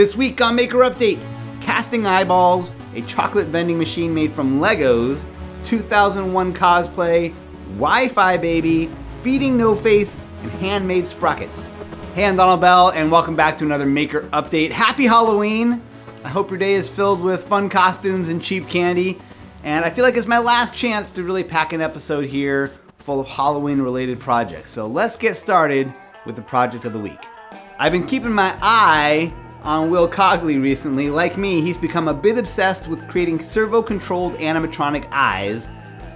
This week on Maker Update, casting eyeballs, a chocolate vending machine made from Legos, 2001 cosplay, Wi-Fi baby, feeding no face, and handmade sprockets. Hey, I'm Donald Bell, and welcome back to another Maker Update. Happy Halloween! I hope your day is filled with fun costumes and cheap candy, and I feel like it's my last chance to really pack an episode here full of Halloween-related projects. So let's get started with the project of the week. I've been keeping my eye on Will Cogley recently. Like me, he's become a bit obsessed with creating servo-controlled animatronic eyes,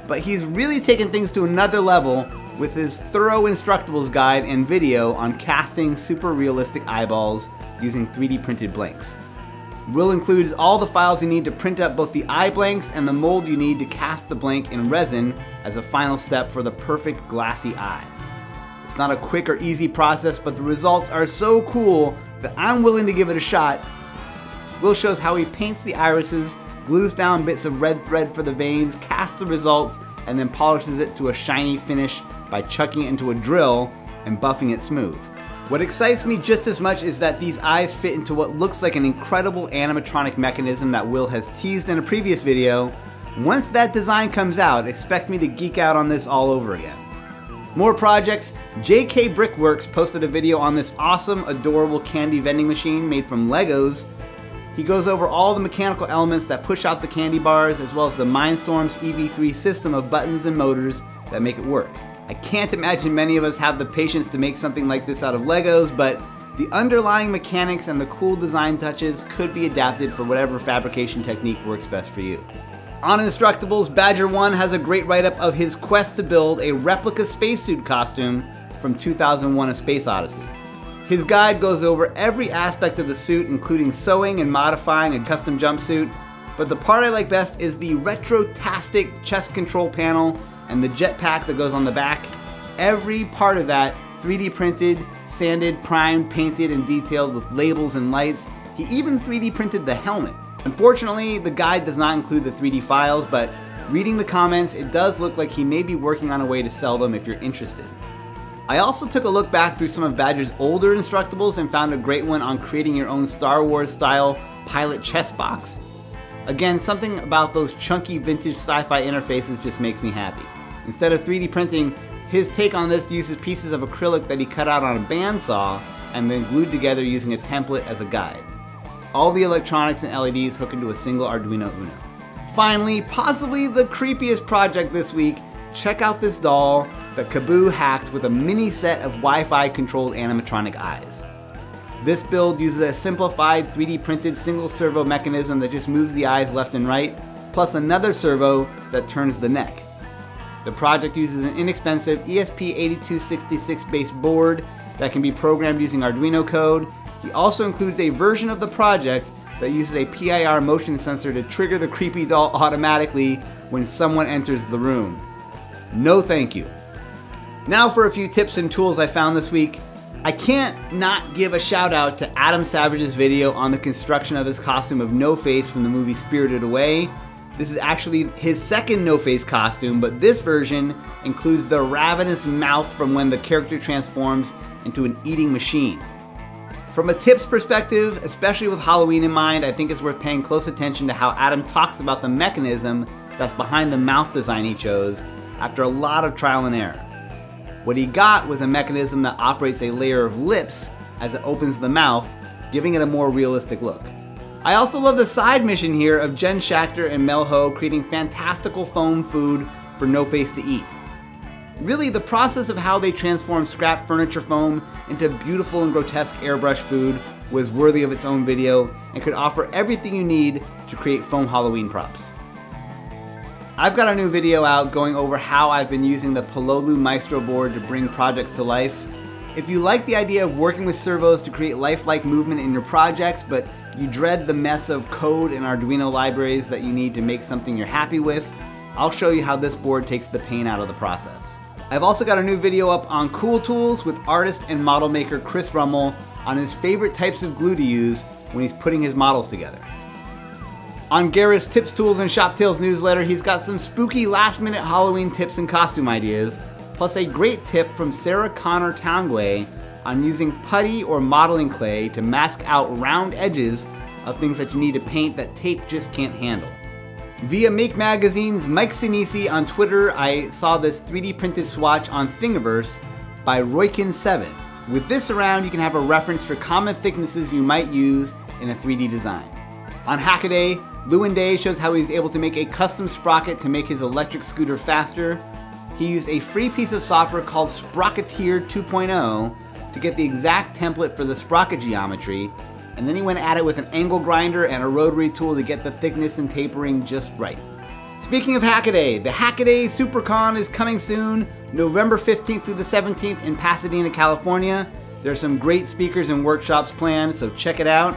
but he's really taken things to another level with his thorough Instructables guide and video on casting super realistic eyeballs using 3D printed blanks. Will includes all the files you need to print up both the eye blanks and the mold you need to cast the blank in resin as a final step for the perfect glassy eye. It's not a quick or easy process, but the results are so cool that I'm willing to give it a shot. Will shows how he paints the irises, glues down bits of red thread for the veins, casts the results, and then polishes it to a shiny finish by chucking it into a drill and buffing it smooth. What excites me just as much is that these eyes fit into what looks like an incredible animatronic mechanism that Will has teased in a previous video. Once that design comes out, expect me to geek out on this all over again. More projects, JK Brickworks posted a video on this awesome, adorable candy vending machine made from Legos. He goes over all the mechanical elements that push out the candy bars, as well as the Mindstorm's EV3 system of buttons and motors that make it work. I can't imagine many of us have the patience to make something like this out of Legos, but the underlying mechanics and the cool design touches could be adapted for whatever fabrication technique works best for you. On Instructables, Badger1 has a great write-up of his quest to build a replica spacesuit costume from 2001: A Space Odyssey. His guide goes over every aspect of the suit, including sewing and modifying a custom jumpsuit, but the part I like best is the retro-tastic chest control panel and the jetpack that goes on the back. Every part of that 3D printed, sanded, primed, painted, and detailed with labels and lights. He even 3D printed the helmet. Unfortunately, the guide does not include the 3D files, but reading the comments, it does look like he may be working on a way to sell them if you're interested. I also took a look back through some of Badger's older Instructables and found a great one on creating your own Star Wars style pilot chess box. Again, something about those chunky vintage sci-fi interfaces just makes me happy. Instead of 3D printing, his take on this uses pieces of acrylic that he cut out on a bandsaw and then glued together using a template as a guide. All the electronics and LEDs hook into a single Arduino Uno. Finally, possibly the creepiest project this week, check out this doll that Cabuu hacked with a mini set of Wi-Fi controlled animatronic eyes. This build uses a simplified 3D printed single servo mechanism that just moves the eyes left and right, plus another servo that turns the neck. The project uses an inexpensive ESP8266 based board that can be programmed using Arduino code. It also includes a version of the project that uses a PIR motion sensor to trigger the creepy doll automatically when someone enters the room. No thank you. Now for a few tips and tools I found this week. I can't not give a shout out to Adam Savage's video on the construction of his costume of No Face from the movie Spirited Away. This is actually his second No Face costume, but this version includes the ravenous mouth from when the character transforms into an eating machine. From a tips perspective, especially with Halloween in mind, I think it's worth paying close attention to how Adam talks about the mechanism that's behind the mouth design he chose after a lot of trial and error. What he got was a mechanism that operates a layer of lips as it opens the mouth, giving it a more realistic look. I also love the side mission here of Jen Schachter and Mel Ho creating fantastical foam food for No Face to eat. Really, the process of how they transform scrap furniture foam into beautiful and grotesque airbrush food was worthy of its own video and could offer everything you need to create foam Halloween props. I've got a new video out going over how I've been using the Pololu Maestro board to bring projects to life. If you like the idea of working with servos to create lifelike movement in your projects, but you dread the mess of code and Arduino libraries that you need to make something you're happy with, I'll show you how this board takes the pain out of the process. I've also got a new video up on cool tools with artist and model maker Chris Rummel on his favorite types of glue to use when he's putting his models together. On Garrett's Tips, Tools, and Shop Tales newsletter, he's got some spooky last-minute Halloween tips and costume ideas, plus a great tip from Sarah Connor Tangway on using putty or modeling clay to mask out round edges of things that you need to paint that tape just can't handle. Via Make Magazine's Mike Sinisi on Twitter, I saw this 3D printed swatch on Thingiverse by Roykin7. With this around, you can have a reference for common thicknesses you might use in a 3D design. On Hackaday, Lewin Day shows how he's able to make a custom sprocket to make his electric scooter faster. He used a free piece of software called Sprocketeer 2.0 to get the exact template for the sprocket geometry, and then he went at it with an angle grinder and a rotary tool to get the thickness and tapering just right. Speaking of Hackaday, the Hackaday Supercon is coming soon, November 15th through the 17th in Pasadena, California. There's some great speakers and workshops planned, so check it out.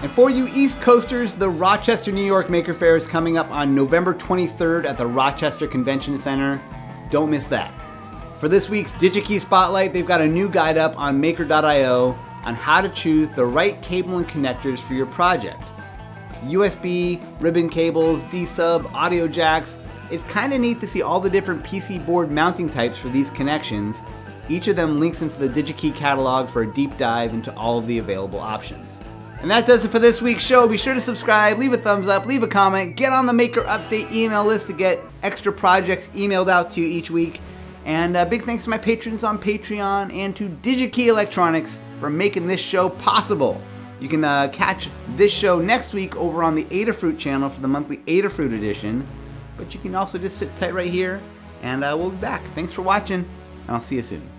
And for you East Coasters, the Rochester, New York Maker Faire is coming up on November 23rd at the Rochester Convention Center. Don't miss that. For this week's DigiKey Spotlight, they've got a new guide up on Maker.io on how to choose the right cable and connectors for your project. USB, ribbon cables, D-sub, audio jacks. It's kind of neat to see all the different PC board mounting types for these connections. Each of them links into the DigiKey catalog for a deep dive into all of the available options. And that does it for this week's show. Be sure to subscribe, leave a thumbs up, leave a comment, get on the Maker Update email list to get extra projects emailed out to you each week. And big thanks to my patrons on Patreon and to DigiKey Electronics for making this show possible. You can catch this show next week over on the Adafruit channel for the monthly Adafruit edition. But you can also just sit tight right here, and we'll be back. Thanks for watching, and I'll see you soon.